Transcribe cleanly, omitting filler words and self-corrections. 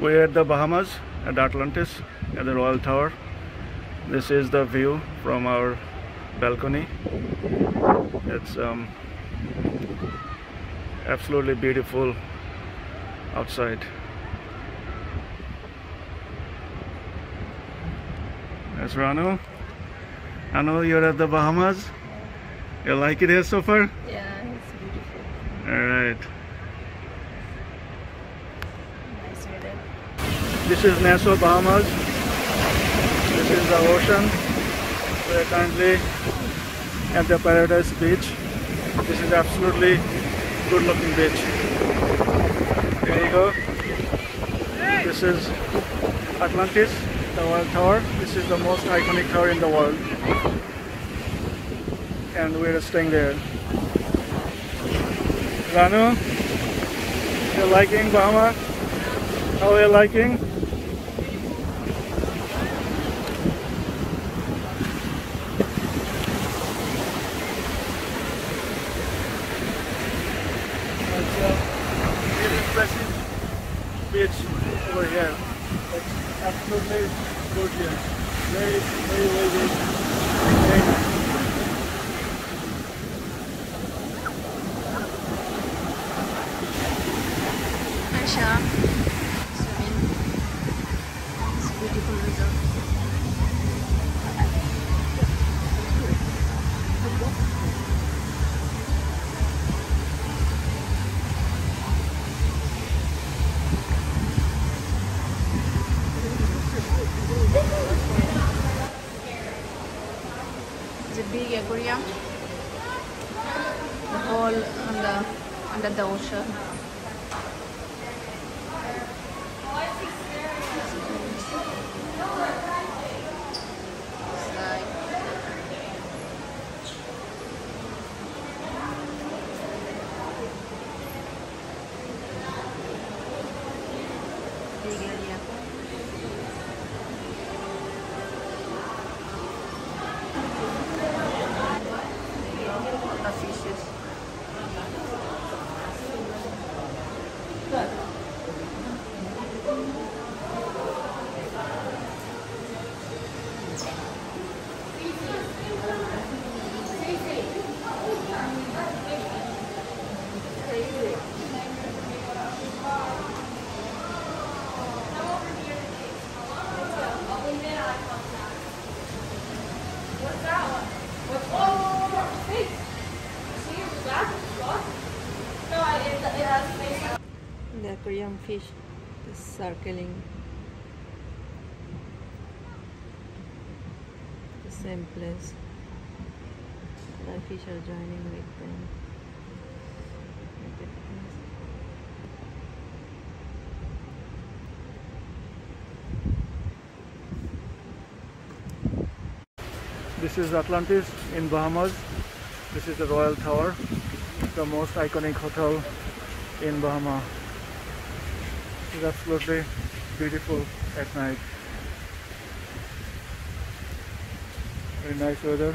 We're at the Bahamas, at Atlantis, at the Royal Tower. This is the view from our balcony. It's absolutely beautiful outside. That's Rano. Rano, you're at the Bahamas. You like it here so far? Yeah, it's beautiful. Alright. Nice weather. This is Nassau, Bahamas. This is the ocean. We're currently at the Paradise Beach. This is absolutely good looking beach. There you go. This is Atlantis, the World Tower. This is the most iconic tower in the world. And we're staying there. Ranu, you're liking Bahama? How are you liking? Beach over here. It's absolutely gorgeous. Very good. Asha, swimming. It's beautiful resort. It's a big aquarium. The whole under the ocean. Big area. The aquarium fish is circling the same place. The fish are joining with them. This is Atlantis in Bahamas. This is the Royal Tower, the most iconic hotel in Bahama. It's absolutely beautiful at night. Very nice weather.